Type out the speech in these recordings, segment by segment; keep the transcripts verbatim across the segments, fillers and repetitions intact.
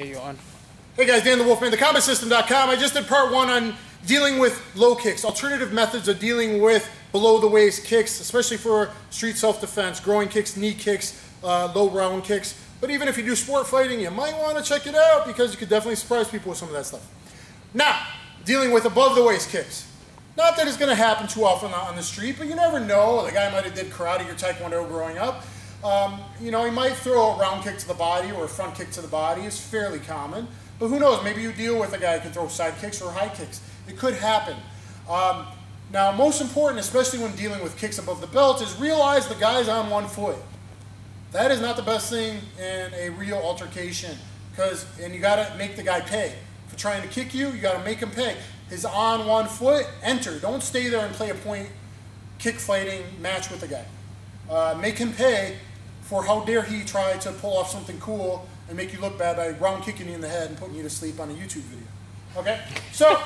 Hey guys, Dan the Wolfman, the combat system dot com. I just did part one on dealing with low kicks, alternative methods of dealing with below the waist kicks, especially for street self-defense, groin kicks, knee kicks, uh, low round kicks. But even if you do sport fighting, you might want to check it out because you could definitely surprise people with some of that stuff. Now, dealing with above the waist kicks. Not that it's going to happen too often on the street, but you never know. The guy might have did karate or Taekwondo growing up. Um, you know, he might throw a round kick to the body or a front kick to the body. It's fairly common. But who knows? Maybe you deal with a guy who can throw side kicks or high kicks. It could happen. Um, now, most important, especially when dealing with kicks above the belt, is realize the guy's on one foot. That is not the best thing in a real altercation. Because, and you got to make the guy pay. If you're trying to kick you, you got to make him pay. He's on one foot, enter. Don't stay there and play a point kick fighting match with the guy. Uh, make him pay for how dare he try to pull off something cool and make you look bad by round kicking you in the head and putting you to sleep on a YouTube video. Okay? So,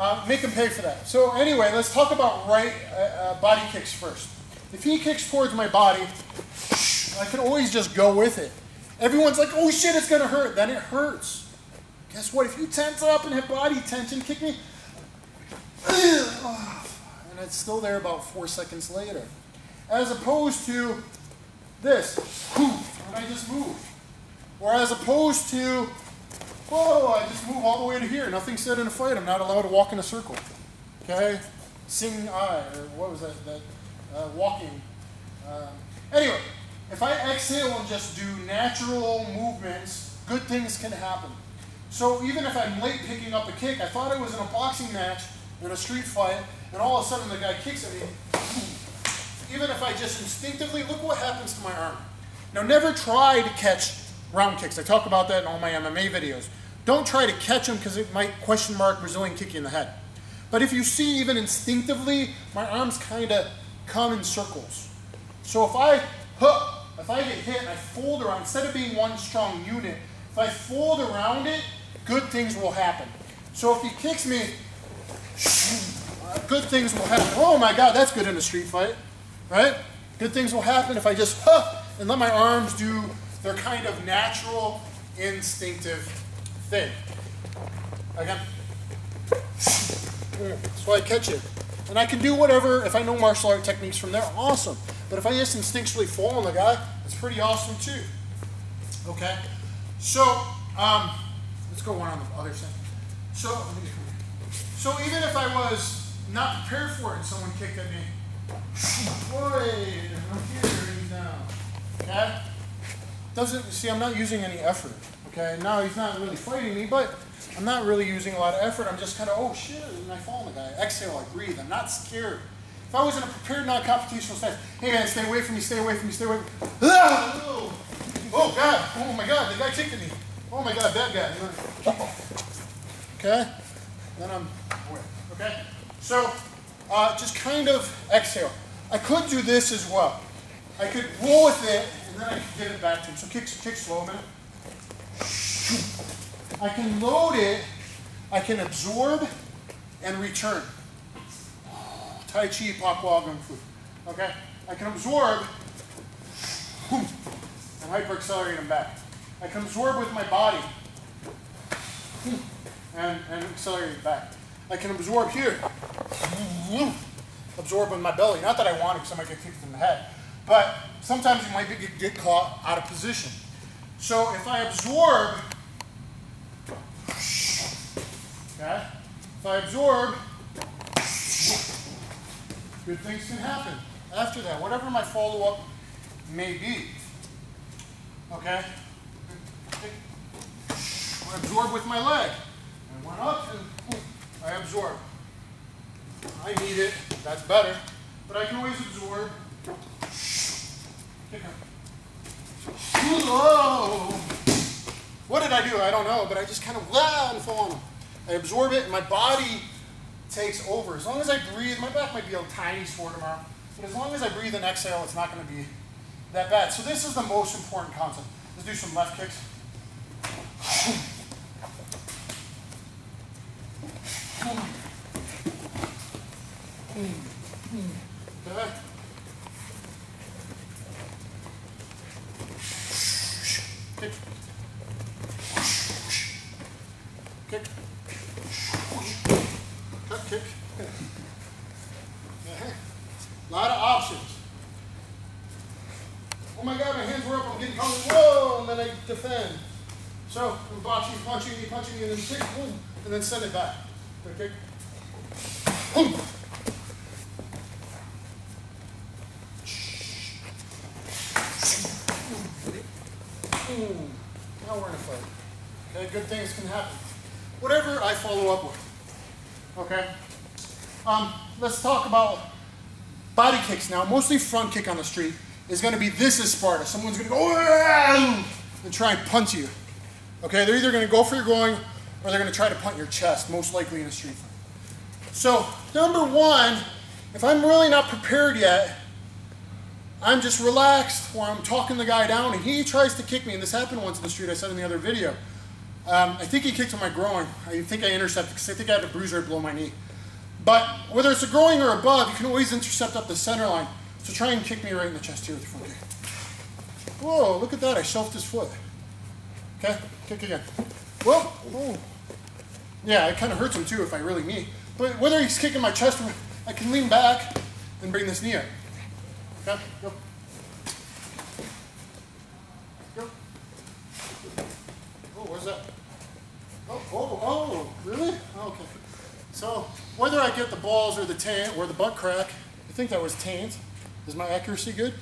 uh, make him pay for that. So anyway, let's talk about right uh, uh, body kicks first. If he kicks towards my body, I can always just go with it. Everyone's like, oh shit, it's going to hurt. Then it hurts. Guess what? If you tense up and have body tension, kick me. And it's still there about four seconds later. As opposed to this, when I just move. Or as opposed to, whoa, I just move all the way to here. Nothing said in a fight. I'm not allowed to walk in a circle. Okay? Sing I, or what was that? that uh, walking. Uh, anyway, if I exhale and just do natural movements, good things can happen. So even if I'm late picking up a kick, I thought I was in a boxing match, in a street fight, and all of a sudden the guy kicks at me. Even if I just instinctively, look what happens to my arm. Now, never try to catch round kicks. I talk about that in all my M M A videos. Don't try to catch them because it might question mark Brazilian kick you in the head. But if you see even instinctively, my arms kind of come in circles. So if I hook, if I get hit and I fold around, instead of being one strong unit, if I fold around it, good things will happen. So if he kicks me, good things will happen. Oh my God, that's good in a street fight. Right? Good things will happen if I just huh, and let my arms do their kind of natural, instinctive thing. Again. So I catch it. And I can do whatever, if I know martial art techniques from there, awesome. But if I just instinctually fall on the guy, it's pretty awesome too. Okay? So, um, let's go one on the other side. So, so even if I was not prepared for it and someone kicked at me, boy, he's down. Okay? Doesn't see I'm not using any effort. Okay, now he's not really fighting me, but I'm not really using a lot of effort. I'm just kinda oh shit, and I fall on the guy. I exhale, I breathe, I'm not scared. If I was in a prepared non-competitional stance, hey man, stay away from me, stay away from me, stay away from me. Oh, oh god, oh my god, the guy kicked me. Oh my god, that guy. Okay? Then I'm away. Okay? So Uh, just kind of exhale. I could do this as well. I could roll with it, and then I could give it back to him. So kick, kick slow a minute. I can load it. I can absorb and return. Tai Chi, Pok Wa, Gung Fu. Okay? I can absorb and hyper-accelerate him back. I can absorb with my body and, and accelerate it back. I can absorb here. Absorb with my belly. Not that I want it because I might get kicked in the head. But sometimes you might get, get caught out of position. So if I absorb, okay, if I absorb, good things can happen after that. Whatever my follow-up may be. Okay? I absorb with my leg. I went up and I absorb. I need it, that's better. But I can always absorb. Whoa! What did I do? I don't know, but I just kind of loud and fall on them. I absorb it and my body takes over. As long as I breathe, my back might be a tiny sore tomorrow, but as long as I breathe and exhale, it's not going to be that bad. So this is the most important concept. Let's do some left kicks. Okay. Kick. kick, cut, kick. A lot of options. Oh my God, my hands were up, I'm getting hungry. Whoa, and then I defend. So, I'm boxing, punching, punching, and then kick, boom, and then send it back. Good kick. Boom. Boom. Now we're in a fight. Okay, good things can happen. Whatever I follow up with. Okay? Um, let's talk about body kicks now. Mostly front kick on the street is going to be this is Sparta. Someone's going to go and try and punt you. Okay, they're either going to go for your groin or they're going to try to punt your chest, most likely in a street fight. So, number one, if I'm really not prepared yet, I'm just relaxed or I'm talking the guy down and he tries to kick me, and this happened once in the street, I said in the other video. Um, I think he kicked on my groin. I think I intercepted because I think I had a bruise right below my knee. But whether it's a groin or above, you can always intercept up the center line. So try and kick me right in the chest here with the front kick. Whoa, look at that, I shelved his foot. Okay, kick again. Whoa, whoa. Yeah, it kind of hurts him too if I really knee. But whether he's kicking my chest, or I can lean back and bring this knee up. Okay, go. Go. Oh, where's that? Oh, oh, oh, really? Okay. So, whether I get the balls or the taint or the butt crack, I think that was taint. Is my accuracy good?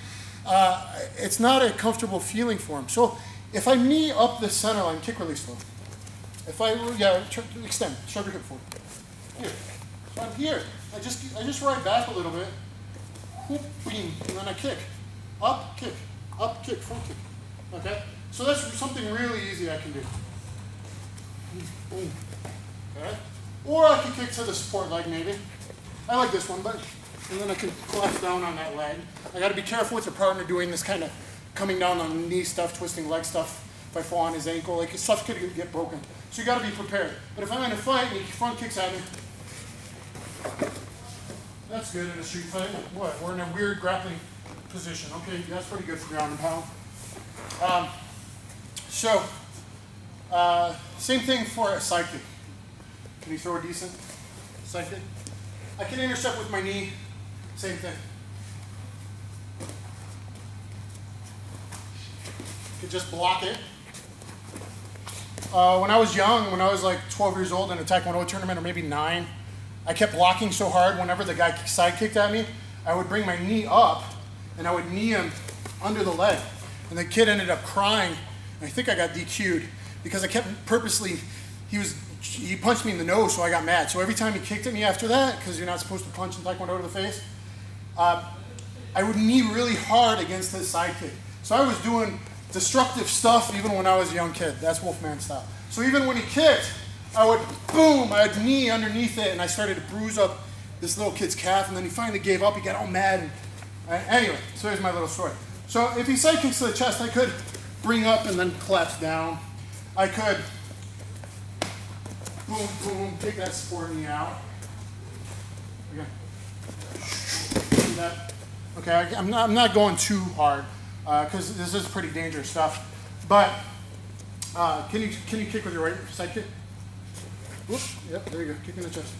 Uh, it's not a comfortable feeling for him. So, if I knee up the center line, kick really slow. If I, yeah, extend, shove your hip forward. Here. So I'm here. I just, I just ride back a little bit. Whoop, boom, and then I kick. Up, kick. Up, kick. Front kick. Okay? So that's something really easy I can do. Boom. Okay? Or I can kick to the support leg maybe. I like this one, but, and then I can collapse down on that leg. I gotta be careful with your partner doing this kind of coming down on knee stuff, twisting leg stuff. If I fall on his ankle, like his stuff could get broken. So you gotta be prepared. But if I'm in a fight and he front kicks at me, that's good in a street fight. What? We're in a weird grappling position. Okay, that's pretty good for ground and pound. Um, so, uh, same thing for a side kick. Can you throw a decent side kick? I can intercept with my knee. Same thing. I could just block it. Uh, when I was young, when I was like twelve years old in a Taekwondo tournament, or maybe nine, I kept blocking so hard whenever the guy side kicked at me, I would bring my knee up and I would knee him under the leg. And the kid ended up crying, and I think I got D Q'd because I kept purposely, he was, he punched me in the nose, so I got mad. So every time he kicked at me after that, because you're not supposed to punch in Taekwondo to the face, uh, I would knee really hard against his side kick. So I was doing destructive stuff even when I was a young kid. That's Wolfman style. So even when he kicked, I would, boom, I would knee underneath it, and I started to bruise up this little kid's calf, and then he finally gave up. He got all mad. And, uh, anyway, so here's my little story. So if he side kicks to the chest, I could bring up and then collapse down. I could, boom, boom, take that support knee out. Okay, do that. Okay, I'm not, I'm not going too hard, because uh, this is pretty dangerous stuff. But uh, can you can you kick with your right side kick? Whoop, yep, there you go, kick in the chest.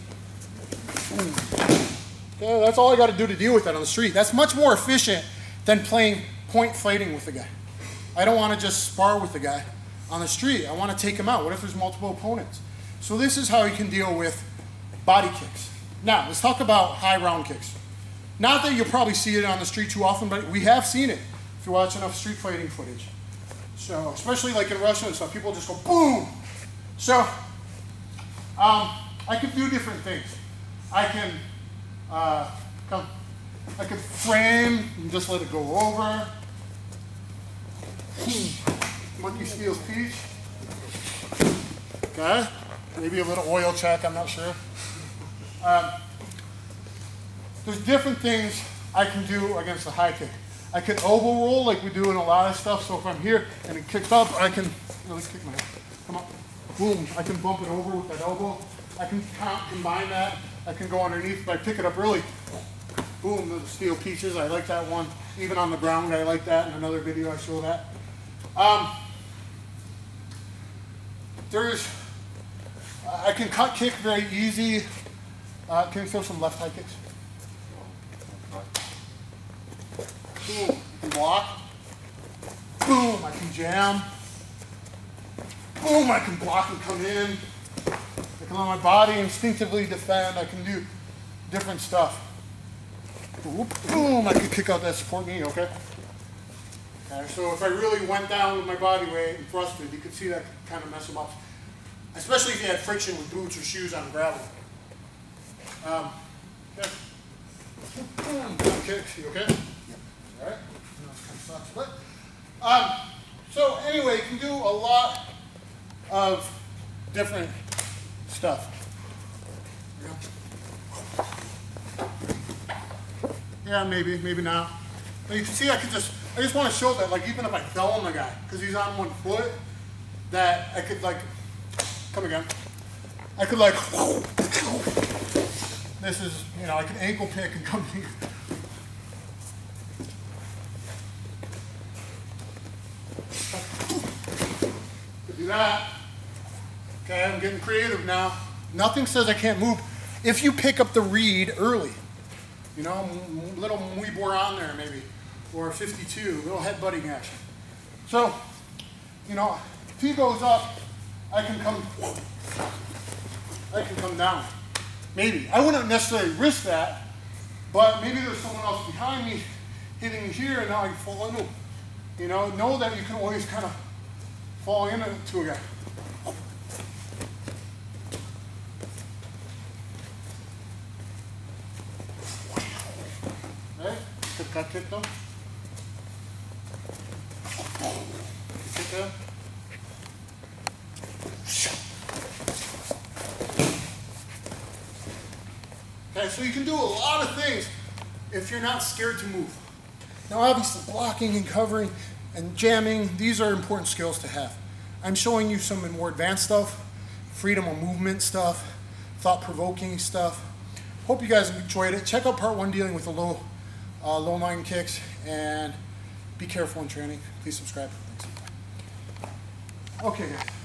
Okay, that's all I got to do to deal with that on the street. That's much more efficient than playing point fighting with the guy. I don't want to just spar with the guy on the street. I want to take him out. What if there's multiple opponents? So this is how you can deal with body kicks. Now, let's talk about high round kicks. Not that you'll probably see it on the street too often, but we have seen it if you watch enough street fighting footage. So, especially like in Russia and stuff, people just go boom. So, um, I can do different things. I can, uh, come, I can frame and just let it go over. What do you feel, Peach? Okay, maybe a little oil check, I'm not sure. Um, there's different things I can do against a high kick. I can oval roll like we do in a lot of stuff. So if I'm here and it kicks up, I can, no, let's kick my head. Come on, boom, I can bump it over with that elbow. I can combine that. I can go underneath, but I pick it up really. Boom, the steel peaches, I like that one. Even on the ground, I like that. In another video, I show that. Um, there's I can cut kick very easy. Uh, can you throw some left high kicks? Boom. I can block. Boom. I can jam. Boom. I can block and come in. I can let my body instinctively defend. I can do different stuff. Whoop, boom. I can kick out that support knee. Okay. Okay. So if I really went down with my body weight and thrusted, you could see that kind of mess them up. Especially if you had friction with boots or shoes on gravel. Um, okay. Boom, boom, kicks. You okay? All right. But, um, so anyway, you can do a lot of different stuff. Yeah, maybe, maybe not. But you can see I could just, I just want to show that, like, even if I fell on the guy, because he's on one foot, that I could, like, come again. I could, like, this is, you know, I can ankle pick and come here. Could do that. Okay, I'm getting creative now. Nothing says I can't move if you pick up the read early. You know, little muibor on there maybe, or fifty-two, little head butting action. So, you know, if he goes up, I can come. I can come down. Maybe I wouldn't necessarily risk that, but maybe there's someone else behind me hitting here, and now I can fall into. You know, know that you can always kind of fall into a guy. Right? Could cut kick though. Kick there. Okay, so you can do a lot of things if you're not scared to move. Now obviously blocking and covering and jamming, these are important skills to have. I'm showing you some more advanced stuff, freedom of movement stuff, thought-provoking stuff. Hope you guys enjoyed it. Check out part one dealing with the low, uh, low line kicks, and be careful in training. Please subscribe. Thanks. Okay guys.